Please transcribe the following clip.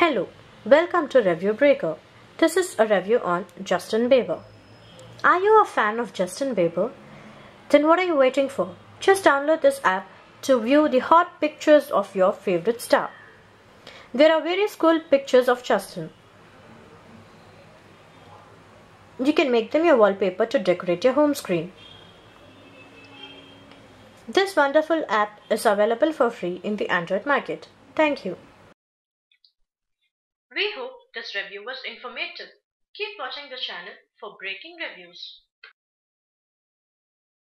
Hello, welcome to Review Breaker. This is a review on Justin Bieber. Are you a fan of Justin Bieber? Then what are you waiting for? Just download this app to view the hot pictures of your favorite star. There are various cool pictures of Justin. You can make them your wallpaper to decorate your home screen. This wonderful app is available for free in the Android market. Thank you. We hope this review was informative. Keep watching the channel for breaking reviews.